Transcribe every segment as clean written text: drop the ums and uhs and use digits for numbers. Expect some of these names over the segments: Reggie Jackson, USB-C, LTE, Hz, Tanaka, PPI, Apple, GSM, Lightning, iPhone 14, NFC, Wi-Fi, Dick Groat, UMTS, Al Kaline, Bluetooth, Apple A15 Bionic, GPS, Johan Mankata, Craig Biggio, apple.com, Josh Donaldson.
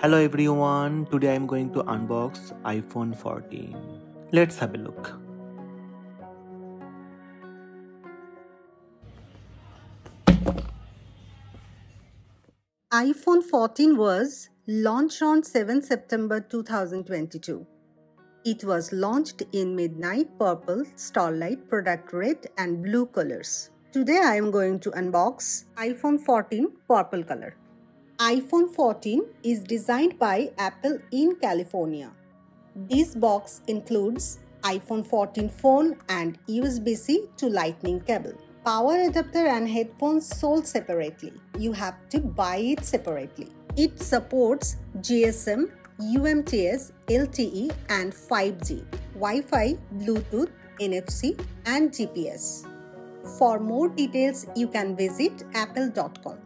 Hello everyone, today I am going to unbox iPhone 14. Let's have a look. iPhone 14 was launched on 7 September 2022. It was launched in midnight purple, starlight, product red and blue colors. Today I am going to unbox iPhone 14 purple color. iPhone 14 is designed by Apple in California. This box includes iPhone 14 phone and USB-C to Lightning cable. Power adapter and headphones sold separately. You have to buy it separately. It supports GSM, UMTS, LTE and 5G, Wi-Fi, Bluetooth, NFC and GPS. For more details, you can visit apple.com.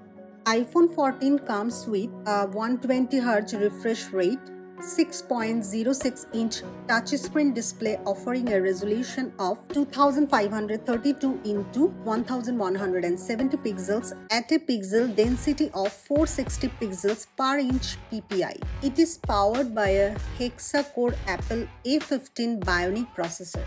iPhone 14 comes with a 120Hz refresh rate, 6.06-inch touchscreen display offering a resolution of 2532 × 1170 pixels at a pixel density of 460 pixels per inch PPI. It is powered by a hexa-core Apple A15 Bionic processor.